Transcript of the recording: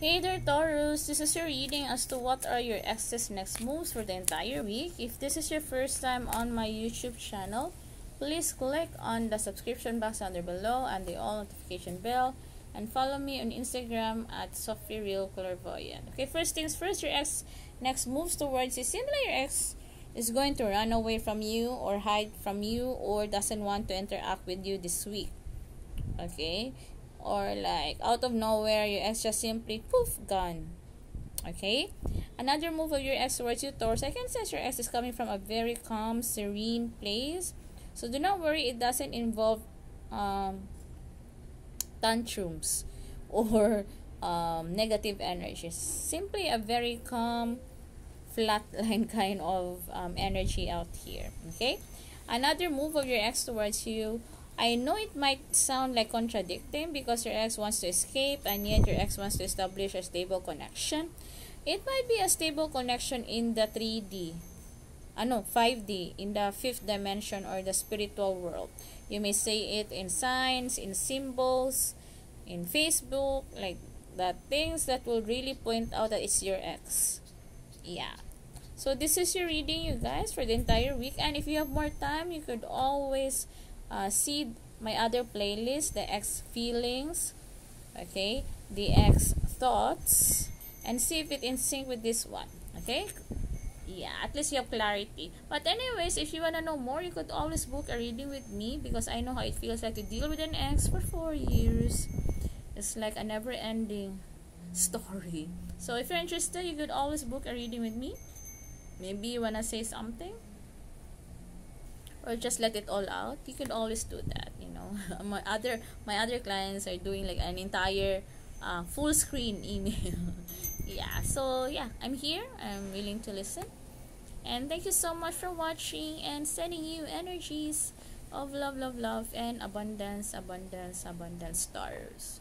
Hey there, Taurus! This is your reading as to what are your ex's next moves for the entire week. If this is your first time on my YouTube channel, please click on the subscription box under below and the all notification bell, and follow me on Instagram at sopheriel clairvoyant. Okay, first things first, your ex next moves towards you. Similar, your ex is going to run away from you or hide from you or doesn't want to interact with you this week. Okay? Or like out of nowhere, your ex just simply poof, gone. Okay, another move of your ex towards you, Taurus. I can sense your ex is coming from a very calm, serene place, so do not worry. It doesn't involve tantrums or negative energies. Simply a very calm, flatline kind of energy out here. Okay, another move of your ex towards you. I know it might sound like contradicting because your ex wants to escape and yet your ex wants to establish a stable connection. It might be a stable connection in the 3D, 5D, in the 5th dimension or the spiritual world. You may say it in signs, in symbols, in Facebook, like that, things that will really point out that it's your ex. Yeah. So this is your reading, you guys, for the entire week. And if you have more time, you could always see my other playlist, the ex feelings, okay, the ex thoughts, and see if it in sync with this one. Okay, yeah, at least you have clarity. But anyways, if you want to know more, you could always book a reading with me because I know how it feels like to deal with an ex for 4 years. It's like a never-ending story. So if you're interested, you could always book a reading with me. Maybe you want to say something or just let it all out. You can always do that, you know. My other clients are doing like an entire full screen email. Yeah, so yeah, I'm here. I'm willing to listen, and thank you so much for watching, and sending you energies of love, love, love, and abundance, abundance, abundance, stars.